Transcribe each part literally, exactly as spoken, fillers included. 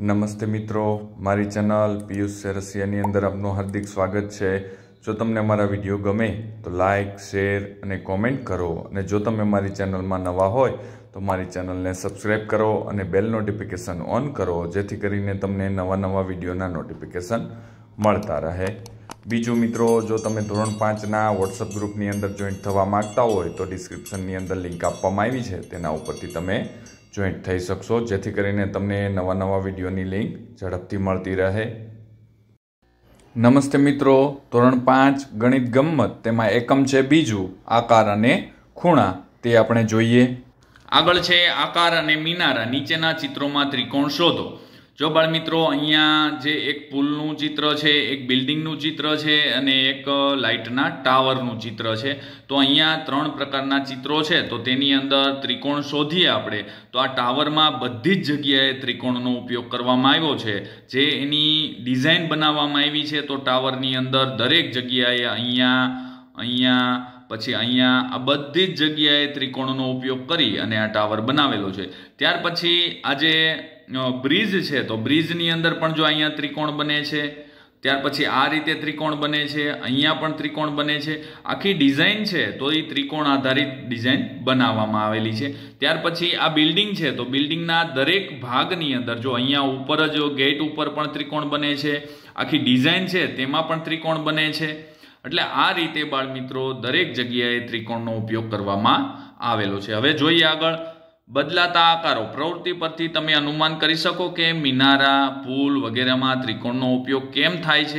નમસ્તે મિત્રો, મારી ચેનલ પિયુષ શેરસિયાની અંદર આપનું હાર્દિક સ્વાગત છે। જો તમને અમારા વિડીયો ગમે તો લાઇક, શેર અને કોમેન્ટ કરો, અને જો તમે મારી ચેનલમાં નવા હોય તો મારી ચેનલને સબસ્ક્રાઈબ કરો અને બેલ નોટિફિકેશન ઓન કરો, જેથી કરીને તમને નવા નવા વિડીયોના નોટિફિકેશન મળતા રહે। બીજું મિત્રો, જો તમે ધોરણ પાંચના વોટ્સઅપ ગ્રુપની અંદર જોઈન્ટ થવા માગતા હોય તો ડિસ્ક્રિપ્શનની અંદર લિંક આપવામાં આવી છે, તેના ઉપરથી તમે જોઈન્ટ થઈ શકશો, જેથી કરીને તમને નવા નવા વિડીયોની લિંક ઝડપથી મળતી રહે। નમસ્તે મિત્રો, ધોરણ પાંચ ગણિત ગમ્મત, તેમાં એકમ છે બીજું, આકાર અને ખૂણા, તે આપણે જોઈએ। આગળ છે આકાર અને મિનારા, નીચેના ચિત્રોમાં ત્રિકોણ શોધો। જો બાળમિત્રો, અહીંયા જે એક પુલનું ચિત્ર છે, એક બિલ્ડિંગનું ચિત્ર છે અને એક લાઇટના ટાવરનું ચિત્ર છે, તો અહીંયા ત્રણ પ્રકારના ચિત્રો છે, તો તેની અંદર ત્રિકોણ શોધીએ આપણે। તો આ ટાવરમાં બધી જ જગ્યાએ ત્રિકોણનો ઉપયોગ કરવામાં આવ્યો છે, જે એની ડિઝાઇન બનાવવામાં આવી છે, તો ટાવરની અંદર દરેક જગ્યાએ અહીંયા અહીંયા પછી અહીંયા આ બધી જ જગ્યાએ ત્રિકોણનો ઉપયોગ કરી અને આ ટાવર બનાવેલો છે। ત્યાર પછી આ જે બ્રિજ છે, તો બ્રિજની અંદર પણ જો અહીંયા ત્રિકોણ બને છે, ત્યાર પછી આ રીતે ત્રિકોણ બને છે, અહીંયા પણ ત્રિકોણ બને છે, આખી ડિઝાઇન છે, તો એ ત્રિકોણ આધારિત ડિઝાઇન બનાવવામાં આવેલી છે। ત્યાર પછી આ બિલ્ડિંગ છે, તો બિલ્ડિંગના દરેક ભાગની અંદર જો અહીંયા ઉપર જ ગેટ ઉપર પણ ત્રિકોણ બને છે, આખી ડિઝાઇન છે, તેમાં પણ ત્રિકોણ બને છે। એટલે આ રીતે બાળમિત્રો દરેક જગ્યાએ ત્રિકોણનો ઉપયોગ કરવામાં આવેલો છે। હવે જોઈએ આગળ, બદલાતા આકારો, પ્રવૃત્તિ પરથી તમે અનુમાન કરી શકો કે મિનારા, પુલ વગેરેમાં ત્રિકોણનો ઉપયોગ કેમ થાય છે।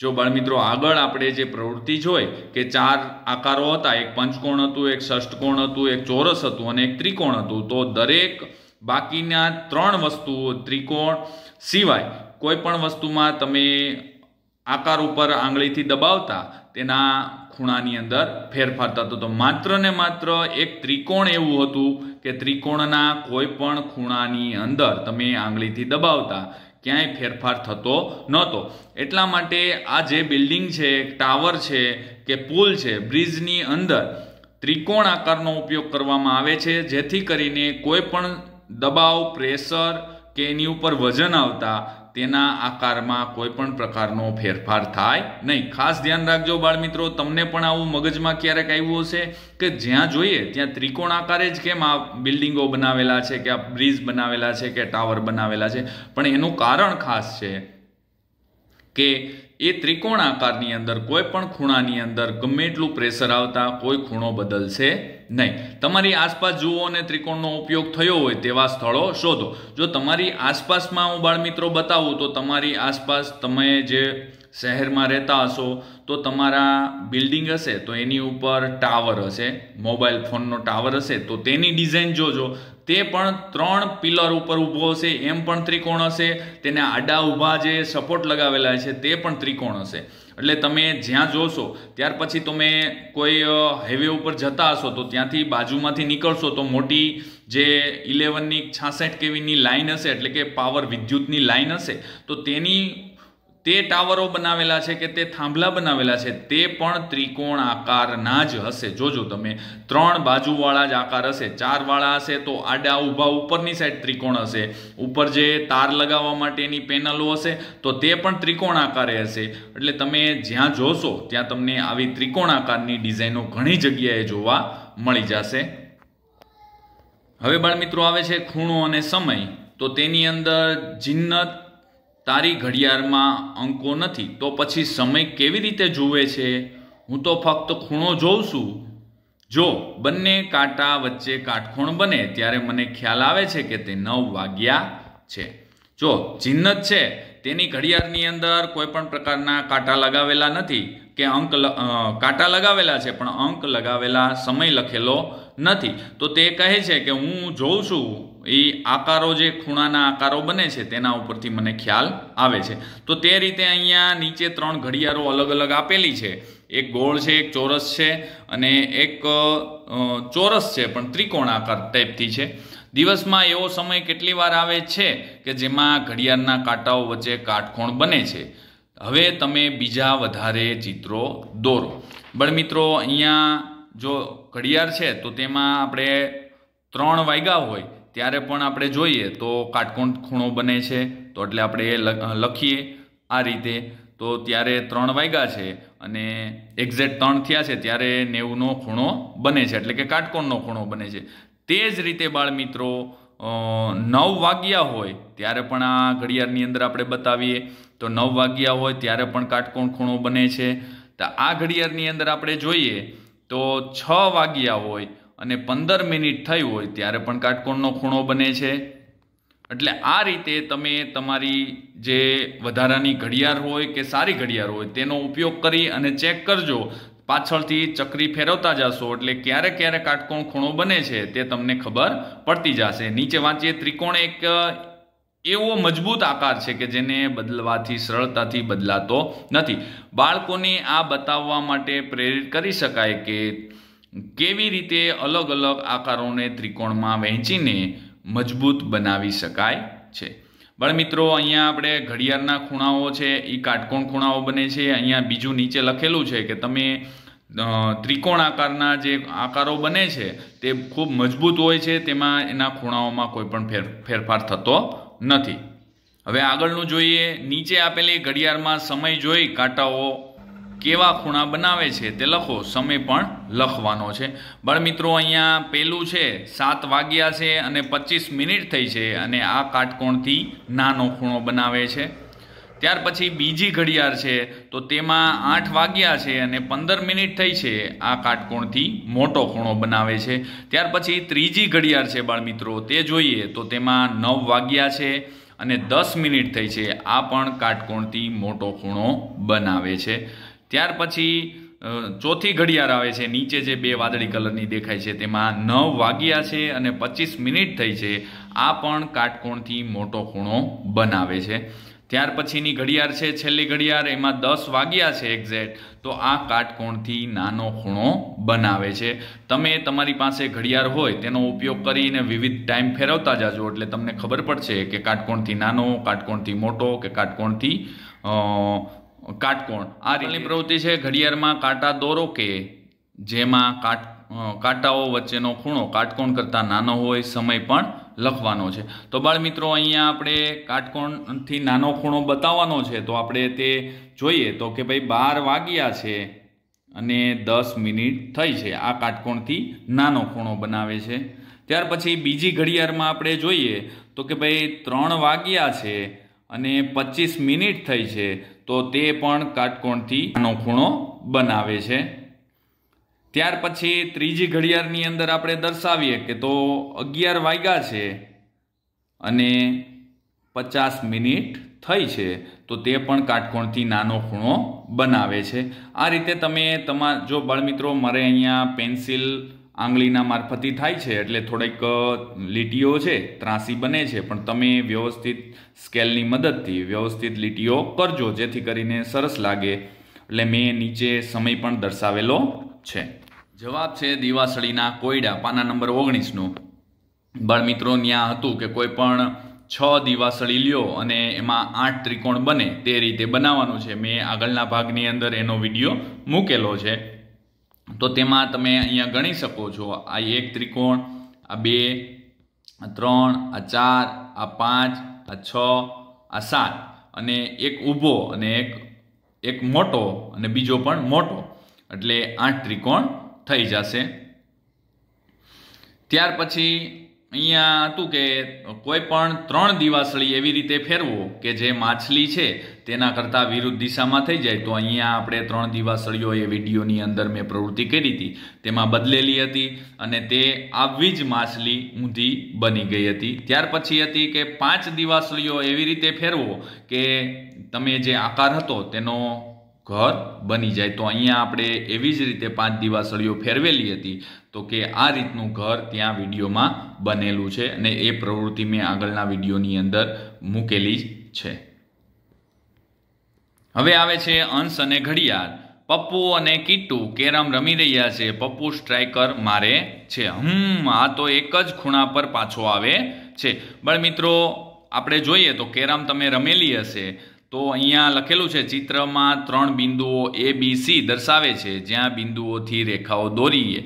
જો બાળમિત્રો, આગળ આપણે જે પ્રવૃત્તિ જોઈ કે ચાર આકારો હતા, એક પંચકોણ હતું, એક ષષ્ઠકોણ હતું, એક ચોરસ હતું અને એક ત્રિકોણ હતું, તો દરેક બાકીના ત્રણ વસ્તુઓ ત્રિકોણ સિવાય કોઈ પણ વસ્તુમાં તમે આકાર ઉપર આંગળીથી દબાવતા તેના ખૂણાની અંદર ફેરફાર થતો હતો। માત્ર ને માત્ર એક ત્રિકોણ એવું હતું કે ત્રિકોણના કોઈ પણ ખૂણાની અંદર તમે આંગળીથી દબાવતા ક્યાંય ફેરફાર થતો નહોતો। એટલા માટે આ જે બિલ્ડિંગ છે, ટાવર છે કે પુલ છે, બ્રિજની અંદર ત્રિકોણ આકારનો ઉપયોગ કરવામાં આવે છે, જેથી કરીને કોઈ પણ દબાવ, પ્રેશર કે એની ઉપર વજન આવતા તેના આકારમાં કોઈ પણ પ્રકારનો ફેરફાર થાય નહીં। ખાસ ધ્યાન રાખજો બાળમિત્રો, તમને પણ આવું મગજમાં ક્યારેક આવ્યું હશે કે જ્યાં જોઈએ ત્યાં ત્રિકોણ આકારે જ કેમ આ બિલ્ડિંગો બનાવેલા છે, કે આ બ્રિજ બનાવેલા છે, કે ટાવર બનાવેલા છે, પણ એનું કારણ ખાસ છે કે એ ત્રિકોણ આકારની અંદર કોઈ પણ ખૂણાની અંદર ગમે એટલું પ્રેશર આવતા કોઈ ખૂણો બદલશે નહીં। તમારી આસપાસ જુઓ અને ત્રિકોણનો ઉપયોગ થયો હોય તેવા સ્થળો શોધો। જો તમારી આસપાસમાં હું બાળમિત્રો બતાવું તો તમારી આસપાસ તમે જે શહેરમાં રહેતા હશો તો તમારા બિલ્ડિંગ હશે, તો એની ઉપર ટાવર હશે, મોબાઈલ ફોનનો ટાવર હશે, તો તેની ડિઝાઇન જોજો, તે પણ ત્રણ પિલર ઉપર ઊભો હશે, એમ પણ ત્રિકોણ હશે, તેને આડા ઊભા જે સપોર્ટ લગાવેલા છે તે પણ ત્રિકોણ હશે। એટલે તમે જ્યાં જોશો, ત્યાર પછી તમે કોઈ હાઈવે ઉપર જતા હશો તો ત્યાંથી બાજુમાંથી નીકળશો તો મોટી જે ઇલેવનની છાસઠ કેવીની લાઇન હશે, એટલે કે પાવર વિદ્યુતની લાઇન હશે, તો તેની તે ટાવરો બનાવેલા છે કે તે થાંભલા બનાવેલા છે તે પણ ત્રિકોણ આકારના જ હશે। જોજો, તમે ત્રણ બાજુવાળા જ આકાર હશે, ચારવાળા હશે તો આડા ઊભા ઉપરની સાઈડ ત્રિકોણ હશે, ઉપર જે તાર લગાવવા માટેની પેનલો હશે તો તે પણ ત્રિકોણ આકારે હશે। એટલે તમે જ્યાં જોશો ત્યાં તમને આવી ત્રિકોણ આકારની ડિઝાઇનો ઘણી જગ્યાએ જોવા મળી જશે। હવે બાળમિત્રો આવે છે ખૂણો અને સમય, તો તેની અંદર જિન્નત તારી ઘડિયાળમાં અંકો નથી, તો પછી સમય કેવી રીતે જુએ છે? હું તો ફક્ત ખૂણો જોઉં છું। જો બંને કાંટા વચ્ચે કાટખૂણ બને ત્યારે મને ખ્યાલ આવે છે કે તે નવ વાગ્યા છે। જો ચિહ્નત છે, તેની ઘડિયાળની અંદર કોઈ પણ પ્રકારના કાંટા લગાવેલા નથી કે અંક કાંટા લગાવેલા છે પણ અંક લગાવેલા સમય લખેલો નથી, તો તે કહે છે કે હું જોઉં છું, એ આકારો જે ખૂણાના આકારો બને છે તેના ઉપરથી મને ખ્યાલ આવે છે। તો તે રીતે અહીંયા નીચે ત્રણ ઘડિયાળો અલગ અલગ આપેલી છે, એક ગોળ છે, એક ચોરસ છે અને એક ચોરસ છે પણ ત્રિકોણ આકાર ટાઈપથી છે। દિવસમાં એવો સમય કેટલી વાર આવે છે કે જેમાં ઘડિયાળના કાંટાઓ વચ્ચે કાટખૂણ બને છે। હવે તમે બીજા વધારે ચિત્રો દોરો। બાળમિત્રો, અહીંયા જો ઘડિયાળ છે તો તેમાં આપણે ત્રણ વાગ્યા હોય त्यारे पण आपणे जोईए तो काटकोण खूणो बने छे तो एटले आपणे लखीए आ रीते तो त्यारे त्रण वाग्या छे अने एक्झेक्ट त्रण थया छे त्यारे नेवु नो खूणो बने छे एटले के काटकोणनो खूणो बने छे। ते ज रीते बाळमित्रो नौ वाग्या होय त्यारे पण आ घड़ियाळनी अंदर आपणे बतावीए तो नौ वाग्या होय त्यारे पण काटकोण खूणो बने छे। तो आ घड़ियाळनी अंदर आपणे जोईए तो छ वाग्या होय अने पंदर मिनिट थई होय त्यारे पण काटकोणनो खूणो बने छे। एटले आ रीते तमे तमारी जे वधारानी घड़ियाळ होय के सारी घड़ियाळ होय तेनो उपयोग करी अने चेक करजो, पाछळथी चक्री फेरवता जाशो एटले क्यारे क्यारे काटकोण खूणो बने छे ते तमने खबर पड़ती जाशे। नीचे वांचीए त्रिकोण एक एवो मजबूत आकार छे के जेने बदलवाथी सरळताथी बदलातो नथी। बाळकोने आ बताववा माटे प्रेरित करी शकाय के केवी रीते अलग अलग आकारोने त्रिकोणमां वहेंचीने मजबूत बनावी शकाय छे। बळ मित्रो अहींया आपणे घड़ियाळना खूणाओ छे ई काटकोण खूणाओ बने छे। अहींया बीजुं नीचे लखेलुं छे के तमे त्रिकोण आकारना जे आकारो बने छे ते खूब मजबूत होय छे, तेमां एना खूणाओमां कोई पण फेर फेरफार थतो नथी। हवे आगळनुं जोईए। नीचे आपेली घड़ियाळमां समय जोई कांटाओ केवा खूणा बनावे छे ते लखो, समय पण लखवानो छे। बळ मित्रो अहींया पेलू छे सात वाग्या छे अने पच्चीस मिनिट थई छे अने आ काटकोणथी नानो खूणो बनावे छे। त्यार पछी बीजी घड़ियाळ छे तो तेमां आठ वाग्या छे अने पंदर मिनिट थई छे, आ काटकोणथी मोटो खूणो बनावे छे। त्यार पछी त्रीजी घड़ियाळ छे बाळ मित्रो ते जोईए तो तेमां नौ वाग्या छे अने दस मिनिट थई छे, आ पण काटकोणथी मोटो खूणो बनावे छे। त्यार पछी चौथी घड़ियाळ आवे छे नीचे जे बे वादळी कलरनी देखाय छे तेमां नौ वाग्या छे अने पच्चीस मिनिट थई छे, आ पण काटकोणथी मोटो खूणो बनावे छे। त्यार पछीनी घड़ियाळ छे छेल्ली घड़ियाळ एमां दस वाग्या छे एक्झेक्ट तो आ काटकोणथी नानो खूणो बनावे छे। तमे तमारी पासे घड़ियाळ होय तेनो उपयोग करीने विविध टाइम फेरवता जाजो एटले तमने खबर पड़शे के काटकोणथी नानो, काटकोणथी मोटो के काटकोणथी काटकोण। आ रीते प्रवृत्ति छे घड़ियाळमां कांटा दोरो के जेमां काट कांटाओ वच्चेनो खूणो काटकोण करता नानो होय, समय पण लखवानो छे। तो बाळ मित्रो अहींया आपणे काटकोणथी नानो खूणो बतावવાનો छे तो आपणे ते जोईए तो के भाई बार वाग्या छे अने दस मिनिट थई छे, आ काटकोणथी नानो खूणो बनावे छे। त्यार पछी बीजी घड़ियाळमां आपणे जोईए तो के भाई त्रण वाग्या छे अने पच्चीस मिनिट थई छे तो ते पण काटकोणथी नानो खूणो बनावे छे। त्यार पछी त्रीजी घड़ियाळनी अंदर आपणे दर्शावीए के तो अगियार वाग्या छे अने पचास मिनिट थई छे तो ते पण काटकोणथी नानो खूणो बनावे छे। आ रीते तमे तमा जो बाळमित्रो मारे अहींया पेन्सिल आंगळीना मार्फतथी थाय छे एटले थोड़ीक लीटीओ छे ત્રાસી बने छे पण तमे व्यवस्थित स्केलनी मददथी व्यवस्थित लीटीओ करजो जेथी करीने सरस लागे। एटले मे नीचे समय पण दर्शावेलो छे। जवाब छे दीवासळीना कोयडा, पाना नंबर ઓગણીસ नो। बाळमित्रो न्या हतुं के कोई पण छ दीवासळी ल्यो अने एमां आठ त्रिकोण बने ते रीते बनाववानुं छे। मे આગળના ભાગની અંદર એનો વિડિયો મૂકેલો છે तो तेमां तमे अहींया गणी शको छो। आ एक त्रिकोण, आ बे, आ त्रण, आ चार, आ पांच, आ छ, आ सात अने एक ऊभो अने एक एक मोटो अने बीजो पण मोटो एटले आठ त्रिकोण थई जशे। त्यार पछी अहींया हतुं के कोई पण त्रण दीवासळी एवी रीते फेरवो के जे माछली छे तेना करता विरुद्ध दिशा में थी जाए तो अहीं आपणे त्रण दीवासळीओ ए विडियोनी अंदर मैं प्रवृत्ति करी थी तेमां बदलेली हती अने ते आवी ज माछली ऊंधी बनी गई थी। त्यार पछी हती के पांच दीवासळीओ एवी रीते फेरवो के तमे जे आकार हतो तेनो घर बनी जाए तो अहीं आपणे एवी ज रीते पांच दीवासळीओ फेरवेली हती तो के आ रीतनु घर त्यां विडियोमां बनेलुं छे अने ए प्रवृत्ति मैं आगळना विडियोनी अंदर मूकेली छे। हवे आवे छे अंश अने घड़ियाळ। पप्पू अने कीटू केरम रमी रह्या छे। पप्पू स्ट्राइकर मारे छे। हम आ तो एक ज खूणा पर पाछो आवे छे। बळ मित्रो आपणे जोईए तो केरम तमे रमेली हशे तो अहींया लखेलुं छे चित्रमां त्रण बिंदुओ ए बी सी दर्शावे छे ज्यां बिंदुओथी रेखाओ दोरीए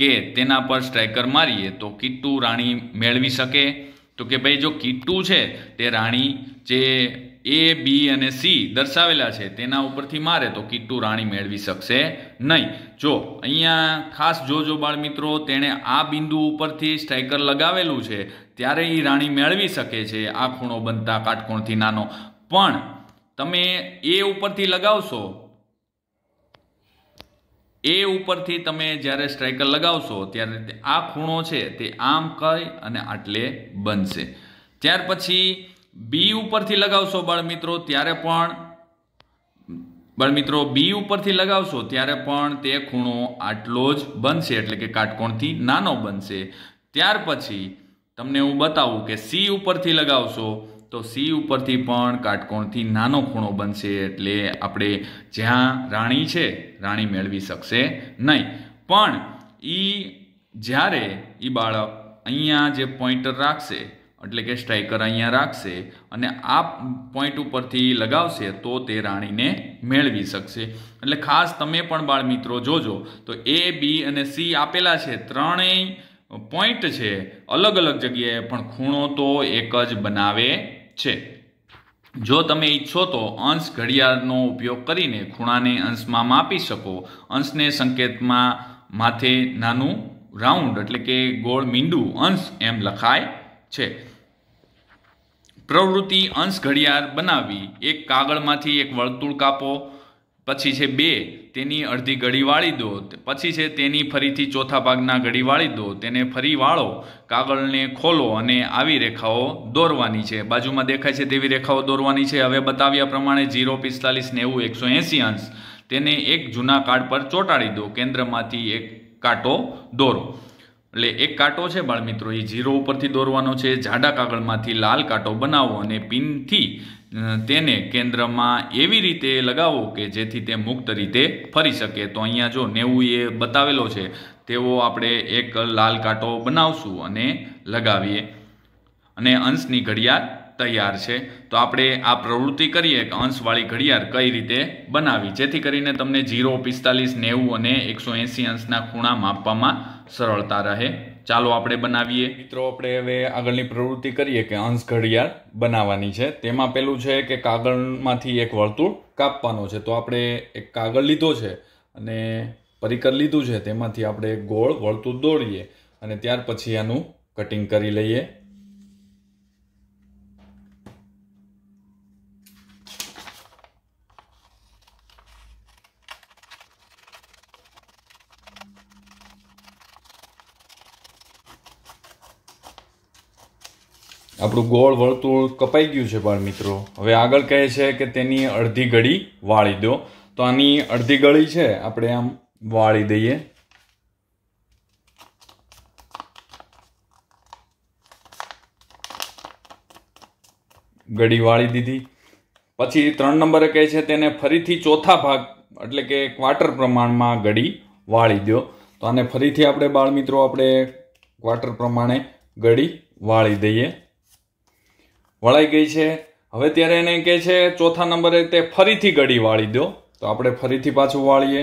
के तेना पर स्ट्राइकर मारीए तो कीटू राणी मेळवी सके। तो कि भाई जो कीटू है तो राणी जे ए बी अने सी दर्शावेला है तेना उपरथी मारे तो कीटू राणी मेळवी शकशे नहीं। जो अहींया खास जोजो बाळ मित्रो, तेणे आ बिंदु उपरथी स्ट्राइकर लगावेलू है त्यारे ई राणी मेळवी शके छे। आ खूणो बनता काटकोणथी नानो, पण तमे ए उपरथी लगावशो, ए उपरथी तमे ज्यारे स्ट्राइकर लगावशो त्यारे आ खूणो छे ते आम कई अने आटले बनशे। त्यार पछी बी उपरथी लगावशो बाळ मित्रो त्यारे पण बाळ मित्रो बी उपरथी लगावशो त्यारे पण ते खूणो आटलो ज बनशे एटले के काटकोणथी नानो बनशे। त्यार पछी तमने हूँ बताऊँ के सी उपरथी लगावशो तो सी उपरथी पण काटकोणथी नानो खूणो बनशे एटले आपणे ज्यां राणी छे राणी मेळवी शकशे नहीं। पण ई ज्यारे ई बाळक अहींया जे पॉइंटर राखशे एटले के स्ट्राइकर अहींया राखशे अने आ पॉइंट उपरथी लगावशे तो ते राणीने मेळवी शकशे। एटले खास तमे पण बाळ मित्रो जोजो तो ए बी अने सी आपेला छे, त्रणेय पॉइंट है अलग अलग जगह पर खूणो तो एकज बनावे छे। जो तमे इच्छो तो अंश घड़ियाळनो उपयोग करीने खूणाने अंश में मापी शको। अंश ने संकेत में माथे नानू राउंड एटले के गोल मींडू अंश एम लखाय छे। प्रवृत्ति अंश घड़ियाळ बनावी। एक कागळ मांथी एक वर्तुळ कापो, पछी छे बे तेनी अर्धी घड़ी वाळी दो, पछी छे तेनी फरीथी चौथा भागना घड़ी वाळी दो, तेने फरी वाळो, कागळने खोलो अने आवी रेखाओ दोरवानी छे। बाजुमां देखाय छे तेवी रेखाओ दोरवानी छे। हवे बताव्या प्रमाणे जीरो पिस्तालीस नेवु एक सौ एंसी अंश तेने एक जूना कार्ड पर चोंटाड़ी दो, केंद्रमांथी एक कांटो दोरो। एटले एक कांटो छे बाळ मित्रो ई जीरो उपरथी दोरवानो छे। जाडा कागळमांथी लाल कांटो बनावो अने पिनथी तेने केंद्र में एवी रीते लगावो के जेथी ते मुक्त रीते फरी सके। तो अहींया जो नेवु ए बतावेलो छे तेवो आपणे एक लाल कांटो बनावशुं अने लगावीए अने अंशनी घड़ियाळ तैयार छे। तो आपणे आ प्रवृत्ति करीए के अंशवाळी घड़ियाळ कई रीते बनावी जेथी करीने तमने जीरो पिस्तालीस नेवु अने एक सौ एंसी अंशना खूणा मापवामां सरलता रहे। चालो आपणे बनावीए मित्रों, आपणे हवे आगळनी प्रवृत्ति करीए के अंश घड़ियाळ बनाववानी छे। तेमां पेलुं छे के कागळमांथी एक वर्तुळ कापवानो छे। तो आपणे एक कागळ लीधो छे अने परिकर लीधुं छे, तेमांथी आपणे एक गोळ वर्तुळ दોરીએ अने ત્યાર પછી આનું કટિંગ કરી લઈએ। આપણું ગોળ વર્તુળ કપાઈ ગયું છે બાળ મિત્રો। હવે આગળ કહે છે કે તેની અડધી ઘડી વાળી દો, તો આની અડધી ઘડી છે આપણે આમ વાળી દઈએ। ઘડી વાળી દીધી પછી ત્રણ નંબરે કહે છે તેને ફરીથી ચોથા ભાગ એટલે કે ક્વાર્ટર પ્રમાણમાં ઘડી વાળી દો, તો આને ફરીથી આપણે બાળ મિત્રો આપણે ક્વાર્ટર પ્રમાણે ઘડી વાળી દઈએ। वळाई गई है। हवे त्यारे एने कहे छे चौथा नंबरे ते फरीथी घड़ी वाळी दो, तो आपणे फरीथी पाछुं वाळीए।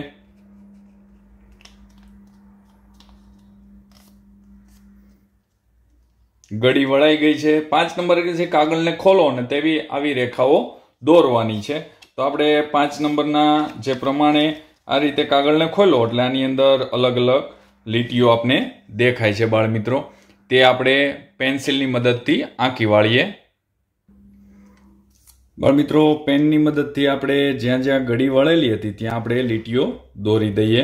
घड़ी वळाई गई है। पांच नंबरे कहे छे कागळने खोलो अने तेवी आवी रेखाओ दोरवानी छे। तो आपणे पांच नंबरना जे प्रमाणे आ रीते कागळने खोलो एटले आनी अंदर अलग अलग લીટીઓ आपने देखाय छे बाळ मित्रो। ते आपणे पेन्सिलनी मददथी आंकी वाळीए। बाळ मित्रो पेननी मददथी आपणे ज्यां ज्यां घड़ी वळेली हती त्यां आपणे લીટીઓ દોરી દઈએ।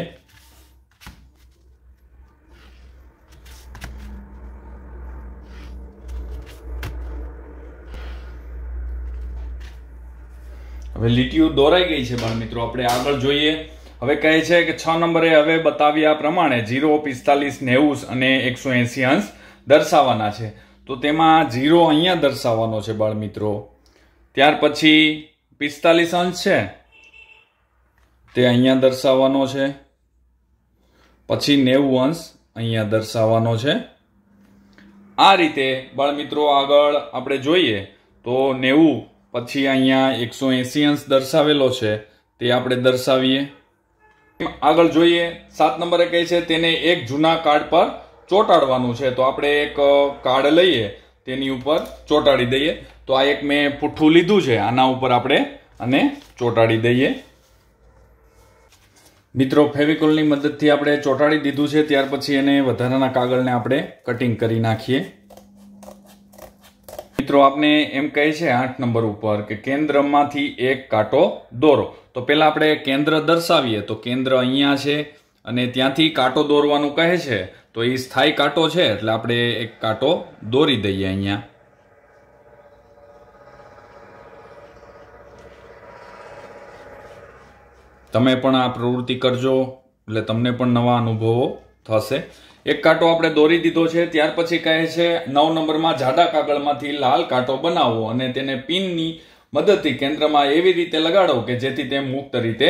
હવે લીટીઓ દોરાઈ ગઈ છે બાળ મિત્રો, આપણે આગળ જોઈએ। हवे कहे छे के छ नंबरे हवे बताव्या प्रमाणे जीरो पिस्तालीस नेवुस अने एक सौ एंसी अंश दर्शावाना छे। तो तेमां जीरो अहींया दर्शावानो छे बाळ मित्रो, त्यार पछी पिस्तालीस अंश छे ते अहींया दर्शावानो छे, पछी नेवु अंश अहींया दर्शावानो छे। आ रीते बाळ मित्रो आगळ आपणे जोईए तो नेवु पछी अहींया एक सौ एंसी अंश दर्शावेलो छे ते आपणे दर्शावीए। आगळ जोईए सात नंबरे कहे छे तेने एक जूना कार्ड पर ચોટાડવાનું છે તો આપણે એક કાર્ડ લઈએ તેની ઉપર ચોટાડી દઈએ તો આ એક મેં પુઠ્ઠું લીધું છે આના ઉપર આપણે અને ચોટાડી દઈએ મિત્રો ફેવિકોલની મદદથી આપણે ચોટાડી દીધું છે ત્યાર પછી એને વધારાના કાગળને આપણે કટિંગ કરી નાખીએ મિત્રો આપણે એમ કહે છે આઠ નંબર ઉપર કે કેન્દ્રમાંથી એક કાંટો દોરો તો પહેલા આપણે કેન્દ્ર દર્શાવીએ તો કેન્દ્ર અહીંયા છે અને ત્યાંથી કાંટો દોરવાનું કહે છે तो ये स्थायी कांटो है એટલે આપણે एक कांटो દોરી દઈએ અહીંયા તમે પણ આ પ્રવૃત્તિ કરજો એટલે તમને પણ નવા અનુભવો થશે एक कांटो આપણે દોરી દીધો છે ત્યાર પછી કહે છે નવ નંબરમાં જાડા કાગળમાંથી લાલ કાંટો બનાવો અને તેને પિનની મદદથી કેન્દ્રમાં એવી રીતે લગાડો કે જેથી તે મુક્ત રીતે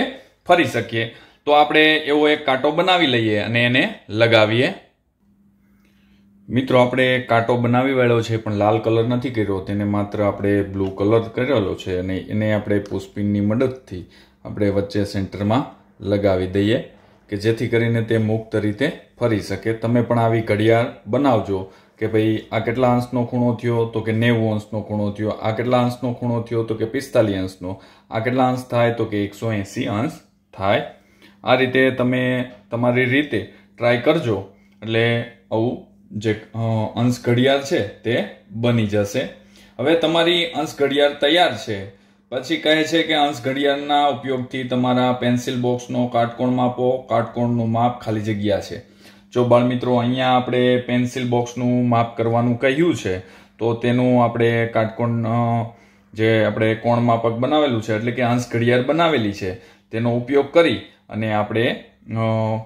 ફરી શકે तो आपणे एवो एक कांटो बनावी लईए अने एने लगावीए मित्रों आपणे कांटो बनावी वाळो छे पण लाल कलर नथी कर्यो तेने मात्र आपणे ब्लू कलर करेलो छे अने एने आपणे पुष्पिननी मददथी आपणे वच्चे सेंटरमां लगावी दઈએ के जेथी करीने ते मुक्त रीते फरी सके तमे पण आवी घड़ियाळ बनावजो के भाई आ केटला अंशनो खूणो थयो तो के નેવું अंशनो खूणो थयो आ केटला अंशनो खूणो थयो तो के પિસ્તાલીસ अंशनो आ केटला अंश थाय तो के એકસો એંસી अंश थाय आ रीते तमे तमारी रीते ट्राय करजो एटले आवुं जे अंश घड़ियाळ छे ते बनी जशे हवे तमारी अंश घड़ियाळ तैयार छे पछी कहे छे के अंश घड़ियाळना उपयोगथी तमारा पेन्सिल बॉक्सनो काटकोण मापो काटकोणनुं माप खाली जग्या छे जो बाळमित्रो अहींया आपणे पेन्सिल बॉक्सनुं माप करवानुं कह्युं छे तो तेनुं आपणे काटकोण जे आपणे कोण मापक बनावेलुं छे एटले के अंश घड़ियाळ बनावेली छे तेनो उपयोग करी अने आपणे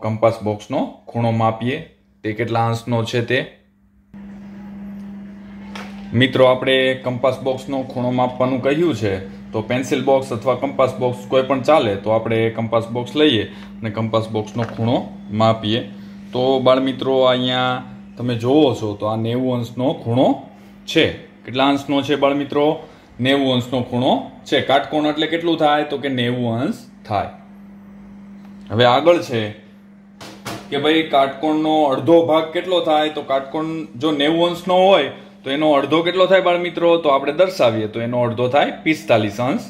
कंपास बॉक्सनो खूणो मापीए ते केटला अंशनो छे ते मित्रों आपणे कंपास बॉक्सनो खूणो मापवानुं कह्युं छे तो पेन्सिल बॉक्स अथवा कंपास बॉक्स कोई पण चाले तो आपणे कंपास बॉक्स लईए अने कंपास बॉक्सनो खूणो मापीए तो बाळमित्रो अहींया तमे जोवो छो तो आ નેવું अंशनो खूणो छे केटला अंशनो छे बाळमित्रो નેવું अंशनो खूणो छे काटकोण एटले केटलुं थाय तो के નેવું अंश थाय हवे आगळ छे के भाई काटकोणनो अर्धो भाग केटलो थाय तो काटकोण जो નેવું अंशनो होय तो एनो अर्धो केटलो थाय बाळमित्रो तो आपणे दर्शावीए तो एनो अर्धो थाय પિસ્તાલીસ अंश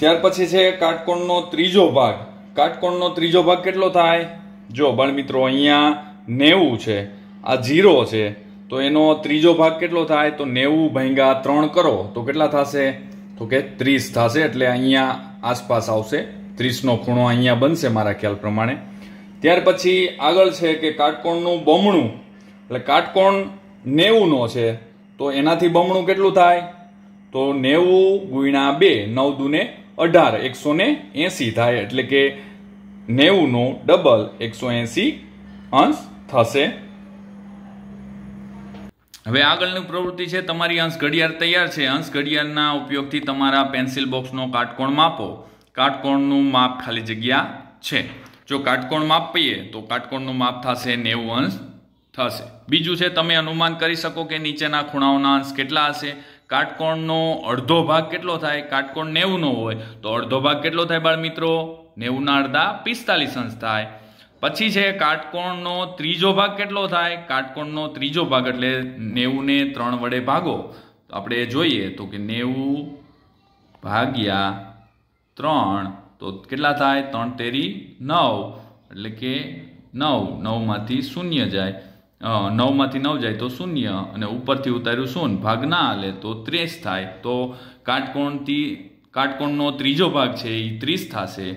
त्यार पछी छे काटकोणनो त्रीजो भाग काटकोणनो त्रीजो भाग केटलो थाय जो बाळमित्रो अहींया નેવું छे आ जीरो छे तो एनो त्रीजो भाग केटलो थाय तो નેવું भाग्या ત્રણ करो तो केटला थशे तो के ત્રીસ थशे एटले अहींया आसपास आवशे ત્રીસ નો ખૂણો અહીંયા બનશે મારા ખ્યાલ પ્રમાણે ત્યાર પછી આગળ છે કે કાટકોણનું બમણું એટલે કાટકોણ નેવું નો છે તો એનાથી બમણું કેટલું થાય તો નેવું ગુણ્યા બે નવ દૂને અઢાર એકસો ને એંસી થાય એટલે કે નેવું નો ડબલ એકસો એંસી અંશ થશે હવે આગળની પ્રવૃત્તિ છે તમારી અંશ ઘડિયાળ તૈયાર છે અંશ ઘડિયાળના ઉપયોગથી તમારા પેન્સિલ બોક્સનો કાટકોણ માપો काटकोणनुं माप खाली जग्या छे जो काटकोण मापीए तो काटकोणनुं माप थशे નેવું अंश थशे बीजुं छे तमे अनुमान करी शको के नीचेना खूणाओना अंश केटला हशे काटकोणनो अर्धो भाग केटलो थाय काटकोण નેવું नो होय तो अर्धो भाग केटलो थाय बाळमित्रो નેવું ना अर्धा પિસ્તાલીસ अंश थाय पछी छे काटकोणनो त्रीजो भाग केटलो थाय काटकोणनो त्रीजो भाग एटले નેવું ने ત્રણ वडे भागो तो आपणे जोईए तो के નેવું भाग्या त्रण तो केटला थाय त्रण तेरी नौ एटले के नौ नौ मांथी शून्य जाए नौ मांथी नौ जाए तो शून्य अने उपरथी उतार्युं शून्य भाग ना आले तो ત્રીસ थाय तो काटकोणथी काटकोणनो त्रीजो भाग छे ए ત્રીસ थशे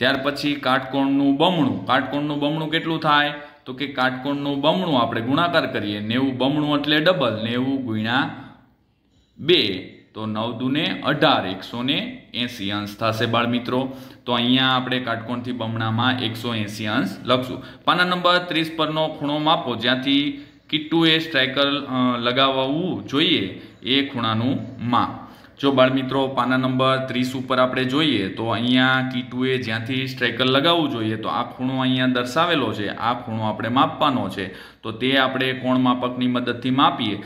त्यार पछी काटकोणनुं बमणुं काटकोणनुं बमणुं केटलुं थाय तो के काटकोणनुं बमणुं आपणे गुणाकार करीए નેવું बमणुं एटले डबल નેવું गुण्या બે तो नौ दूने अठार एक सौ ने एसी अंश थशे बाळ मित्रों तो अहींया आपणे काटकोणथी बमणामां एक सौ एसी अंश लखशुं पाना नंबर ત્રીસ परनो खूणो मापो ज्यांथी किट्टूए स्ट्राइकर लगाववुं जोईए ए खूणानुं माप जो बाळ मित्रों पाना नंबर ત્રીસ उपर आपणे जोईए तो अहींया किट्टूए ज्यांथी स्ट्राइकर लगाववुं जोईए तो आ खूणो अहींया दर्शावेलो छे आ खूणो आपणे मापवानो छे तो ते आपणे कोण मापकनी मददथी मापीए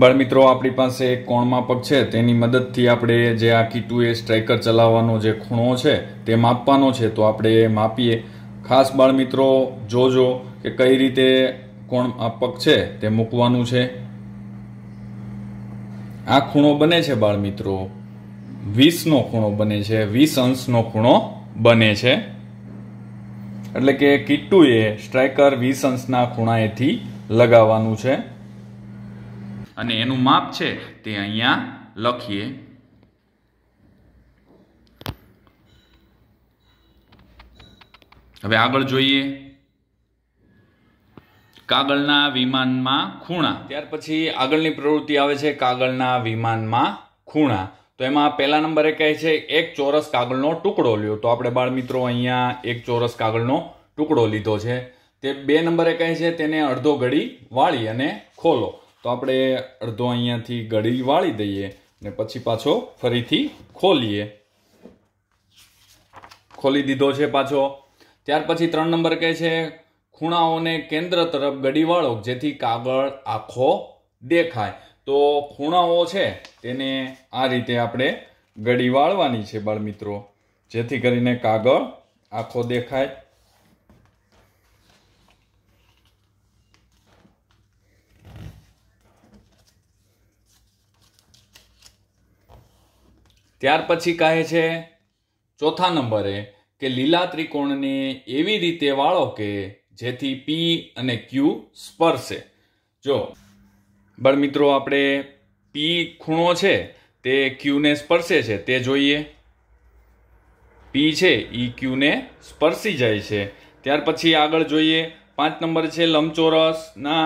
बाळमित्रो आपणी पासे कोणमापक छे तेनी मददथी आपणे जे आ कीटुए स्ट्राइकर चलाववानो जे खूणो छे ते मापवानो छे तो आपणे मापीए। खास बाळमित्रो जोजो के कई रीते कोणमापक छे ते मूकवानुं छे। आ खूणो बने छे बाळमित्रो वीस नो खूणो बने छे, वीस अंश नो खूणो बने छे। एटले के कीटुए स्ट्राइकर वीस अंशना खूणाएथी लगाववानुं छे अने एनु माप छे ते अहींया लखीए। हवे आगळ जोईए कागळना विमानमां खूणा। त्यार पछी आगळनी प्रवृत्ति आवे छे कागळना विमानमां खूणा। तो एमां पहेला नंबरे कहे छे एक चौरस कागळनो टुकड़ो ल्यो, तो आपणे बाळमित्रो अहींया एक चौरस कागळनो टुकड़ो लीधो छे। ते बे नंबरे कहे छे तेने अर्धो घडी वाळी अने खोलो, तो आपणे अर्धो अहींयाथी गड़ी वाळी दईए ने पछी पाछो फरीथी खोलीए, खोली दीधो छे पाछो। त्यार पछी त्रण नंबर कहे छे खूणाओने केन्द्र तरफ गड़ी वाळो जेथी कागळ आखो देखाय। तो खूणाओ छे तेने आ रीते आपणे गड़ी वाळवानी छे बाळमित्रो जेथी करीने कागळ आखो देखाय। त्यार पछी कहे छे चौथा नंबरे के लीला त्रिकोण ने एवी रीते वाळो के जेथी पी अने क्यू स्पर्शे। जो बाळमित्रो आपणे पी खूणो छे ते क्यू ने स्पर्शे छे ते जोईए। पी छे ई क्यू ने स्पर्शी जाय छे। त्यार पछी आगळ जोईए पांच नंबर छे लंबचोरसना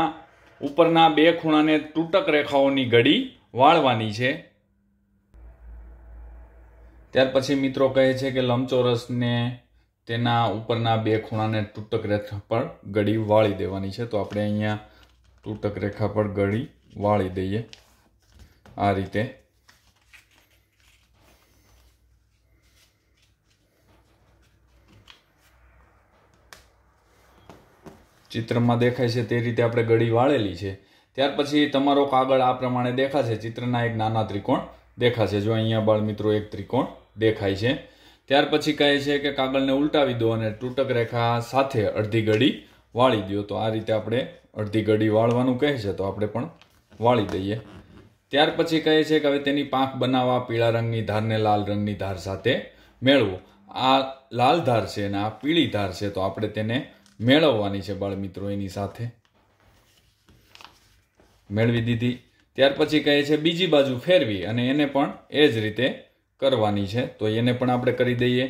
उपरना बे खूणाने तूटक रेखाओनी गड़ी वाळवानी छे। त्यार पछी मित्रों कहे छे के लंबचोरस ने तेना उपरना बे खूणा ने तूटक रेखा पर गड़ी वाळी देवानी छे, तो आपणे अहींया तूटक रेखा पर गड़ी वाळी दईए आ रीते। चित्र में देखाय छे ते रीते आपणे गड़ी वाळेली छे। त्यार पछी तमारो कागळ आ प्रमाणे देखाशे। चित्रना एक नाना त्रिकोण देखाशे। जो अहींया बाळमित्रो एक त्रिकोण देखाय छे। त्यार पछी कहे छे के कागळ ने उलटावी दो अने तूटक रेखा साथे अर्धी गड़ी वाळी दो, तो आ रीते आपणे अर्धी गड़ी वाळवानुं कहे छे तो आपणे पण वाळी दईए। त्यार पछी कहे छे के हवे तेनी पांख बनावा पीळा रंगनी धारने लाल रंगनी धार साथे मेळवो। आ लाल धार छे अने आ पीळी धार छे तो आपणे तेने मेळववानी छे बाळमित्रो एनी साथे। मेळवी दीधी। त्यार पछी कहे छे बीजी बाजू फेरवी अने एने पण ए ज रीते करवानी छे, तो एने पण आपणे करी दईए।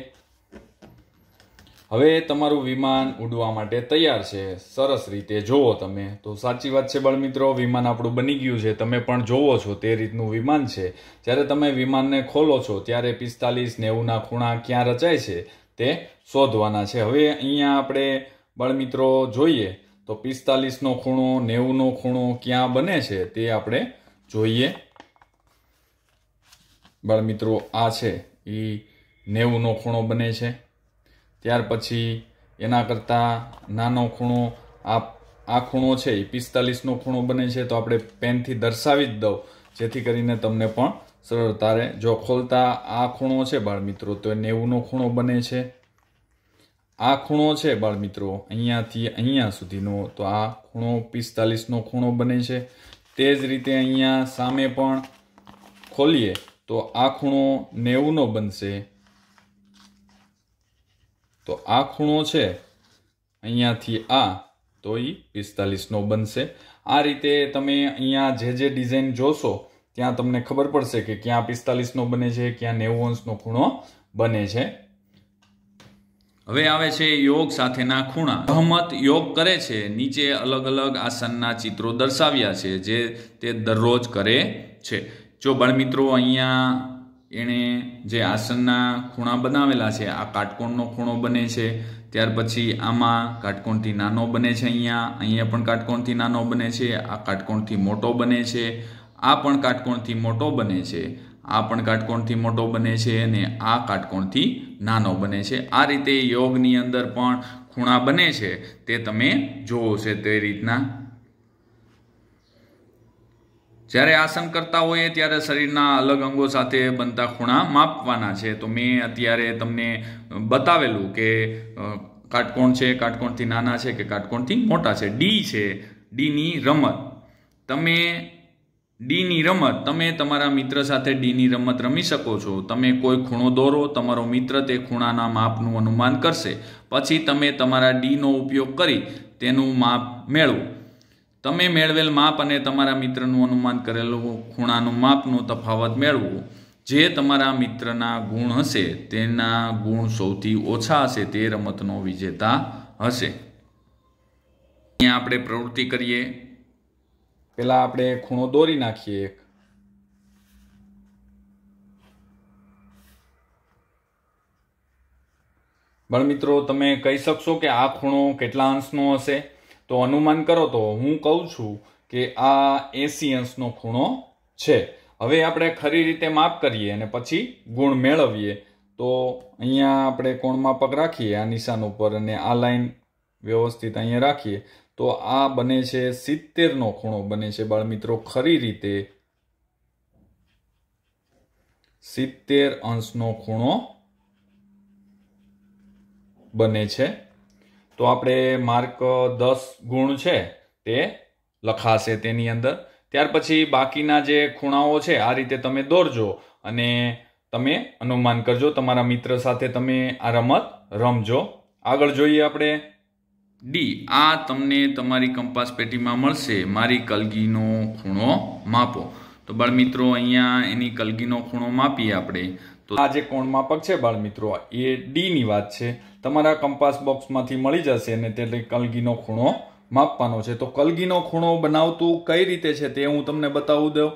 हवे तमारुं विमान उडवा माटे तैयार छे। सरस रीते जोवो तमे। तो साची वात छे बाळमित्रो विमान आपणुं बनी गयुं छे। तमे पण जोवो छो ते रीतनुं विमान छे। ज्यारे तमे विमानने खोलो छो त्यारे पिस्तालीस नेवु ना खूणा क्यां रचाय छे ते शोधवाना छे। हवे अहींया आपणे बाळमित्रो जोईए तो पिस्तालीस नो खूणो नेवु नो खूणो क्या बने छे ते आपणे जोईए। बाळमित्रो आ छे ई नेवु नो खूणो बने छे। त्यार पछी एना करता नानो खूणो आ आ खूणो छे ई पिस्तालीस नो खूणो बने छे, तो आपणे पेन थी दर्शावी ज दऊं जेथी करीने तमने पण सरळता रहे। जो खोलता आ खूणो छे बाळमित्रो तो नेवु नो खूणो बने छे। आ खूणो छे बाळमित्रो अहींयाथी अहींया सुधीनो, तो आ खूणो पिस्तालीस नो खूणो बने छे। ते ज रीते अहींया सामे पण खोलीए तो आ खूणो नेवु नो बनशे। तो आ खूणो छे अहींयाथी आ तो ई पिस्तालीस नो बनशे। आ रीते तमे अहींया जे जे डिजाइन जोशो त्यां तमने खबर पड़शे के क्या पिस्तालीस नो बने छे क्या नेवु अंश नो खूणो बने छे। हवे आवे छे योग साथेना खूणा। अहमद योग करे छे। नीचे अलग अलग आसनना चित्रों दर्शाव्या छे जे ते दररोज करे छे। जो बाळमित्रो अहींया एणे जे आसनना खूणा बनावेला छे आ काटकोणनो खूणो बने छे। त्यार पछी आमां काटकोणथी नानो बने छे, अहींया अहींया पण काटकोणथी नानो बने छे, आ काटकोणथी मोटो बने छे, आ पण काटकोणथी मोटो बने छे, आ पण काटकोणथी मोटो बने छे ने आ काटकोणथी नानो बने छे। आ रीते योगनी अंदर पण खूणा बने छे ते तमे जोवो छे ते रीतना। જ્યારે આસન કરતા હોઈએ ત્યારે શરીરના અલગ અંગો સાથે બનતા ખૂણા માપવાના છે। તો મેં અત્યારે તમને બતાવેલું કે કાટકોણ છે, કાટકોણથી નાના છે કે કાટકોણથી મોટા છે। ડી છે, ડીની રમત તમે ડીની રમત તમે તમારા મિત્ર સાથે ડીની રમત રમી શકો છો। તમે કોઈ ખૂણો દોરો, તમારો મિત્ર તે ખૂણાના માપનું અનુમાન કરશે, પછી તમે તમારા ડીનો ઉપયોગ કરી તેનું માપ મેળવો। તમે મેળવેલ માપ અને તમારા મિત્રનું અનુમાન કરેલું ખૂણાનું માપનો તફાવત મેળવો। જે તમારા મિત્રના ગુણ હશે તેના ગુણ સૌથી ઓછા હશે તે રમતનો વિજેતા હશે। અહીંયા આપણે પ્રવૃત્તિ કરીએ। પહેલા આપણે ખૂણો દોરી નાખીએ એક, બાળમિત્રો તમે કહી શકશો કે આ ખૂણો કેટલા અંશનો હશે? तो अनुमान करो। तो हूँ कहू छू कि आ एसी अंश नो खूणो छे। हवे आपणे खरी रीते माप करीए अने पछी गुण मेळवीए। तो अहींया आपणे कोण मापक राखीए आ निशान उपर अने आ लाइन व्यवस्थित अहींया राखीए। तो आ बने छे सित्तेर नो खूणो बने छे बाळमित्रो खरी रीते सित्तेर अंश नो खूणो बने छे। तो आपणे मार्क दस गुण छे ते लखाशे तेनी अंदर। त्यार पछी बाकीना जे खूणाओ छे आ रीते तमे दौरजो अने तमे अनुमान करजो। तमारा मित्र साथे तमे आ रमत रमजो। आगळ जोईए आपणे डी। आ तमने तमारी कंपास पेटीमां मळशे। मारी कलगीनो खूणो मापो। तो बाळमित्रो अहींया एनी कलगीनो खूणो मापीए आपणे। तो आ जे कोण मापक छे बाळमित्रो ए डी नी वात छे। तमारा कंपास बॉक्स मांथी मळी जशे अने तेटले कलगीनो खूणो मापवानो छे। तो कलगीनो खूणो बनावतुं कई रीते छे ते हुं तमने बतावी दऊं।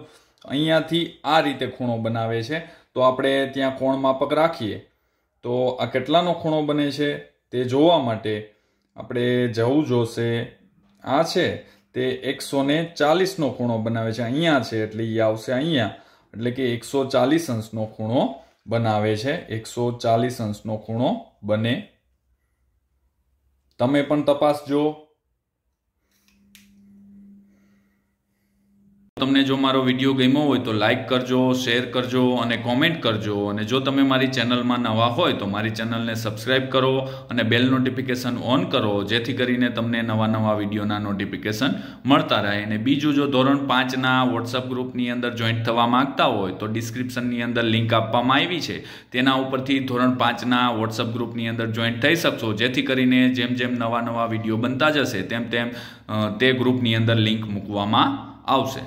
अहींयाथी आ रीते खूणो बनावे छे। तो आपणे त्यां कोण मापक राखीए। तो आ केटलानो खूणो बने छे ते जोवा माटे आपणे जवुं जोईए। आ छे ते एक सौ चालीस नो खूणो बनावे छे। अहींया छे एटले ई आवशे अहींया, एटले के एक सौ चालीस अंश नो खूणो बनावे छे। एक सौ चालीस अंश नो खूणो बने। तमे पण तपासजो। तमने जो मारो विडियो गम्यो होय तो लाइक करजो, शेर करजो अने कॉमेंट करजो। अने जो तमे मारी चेनल मां नवा होय तो मारी चेनल ने सब्सक्राइब करो अने बेल नोटिफिकेशन ऑन करो, जेथी करीने तमने नवा नवा विडियोना नोटिफिकेशन मळता रहे। अने बीजू जो धोरण पांच ना व्हाट्सएप ग्रुपनी अंदर जॉइन थवा मांगता होय तो डिस्क्रिप्शननी अंदर लिंक आपवामां आवी छे। तेना उपरथी धोरण पांच ना व्हाट्सएप ग्रुपनी अंदर जॉइन थई शकशो, जेथी करीने जेम जेम नवा नवा विडियो बनता जशे तेम तेम ते ग्रुपनी अंदर लिंक मूकवामां आवशे।